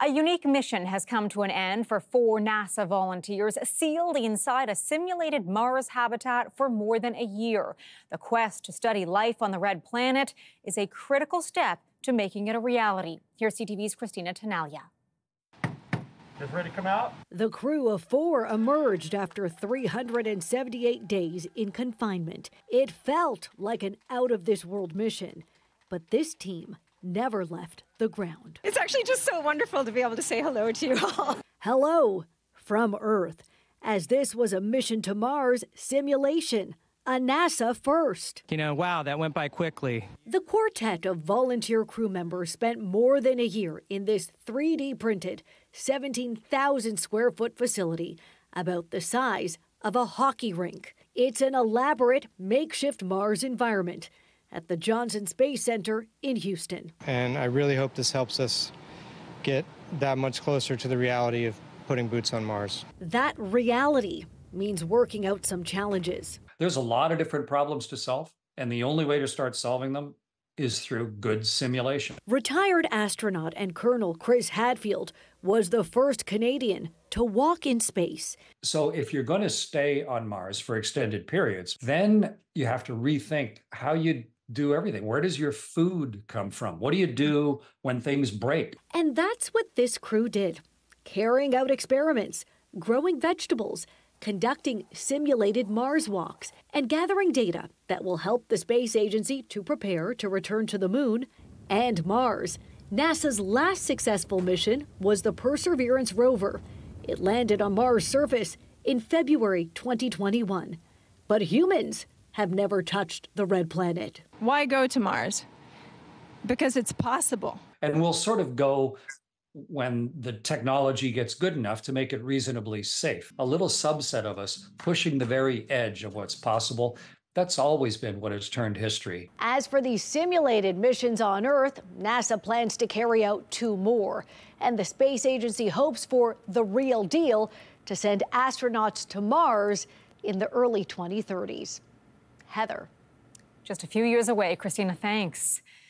A unique mission has come to an end for 4 NASA volunteers sealed inside a simulated Mars habitat for more than a year. The quest to study life on the red planet is a critical step to making it a reality. Here's CTV's Christina Tenaglia. Just ready to come out? The crew of 4 emerged after 378 days in confinement. It felt like an out-of-this-world mission, but this team never left the ground. It's actually just so wonderful to be able to say hello to you all. Hello from Earth, as this was a mission to Mars simulation, a NASA first. You know, wow, that went by quickly. The quartet of volunteer crew members spent more than a year in this 3D printed 17,000 square foot facility, about the size of a hockey rink. It's an elaborate makeshift Mars environment at the Johnson Space Center in Houston. And I really hope this helps us get that much closer to the reality of putting boots on Mars. That reality means working out some challenges. There's a lot of different problems to solve, and the only way to start solving them is through good simulation. Retired astronaut and Colonel Chris Hadfield was the first Canadian to walk in space. So if you're going to stay on Mars for extended periods, then you have to rethink how you do everything. Where does your food come from? What do you do when things break? And that's what this crew did, carrying out experiments, growing vegetables, conducting simulated Mars walks, and gathering data that will help the space agency to prepare to return to the moon and Mars. NASA's last successful mission was the Perseverance rover. It landed on Mars' surface in February 2021. But humans have never touched the red planet. Why go to Mars? Because it's possible. And we'll sort of go when the technology gets good enough to make it reasonably safe. A little subset of us pushing the very edge of what's possible. That's always been what has turned history. As for the simulated missions on Earth, NASA plans to carry out 2 more. And the space agency hopes for the real deal to send astronauts to Mars in the early 2030s. Heather. Just a few years away. Christina, thanks.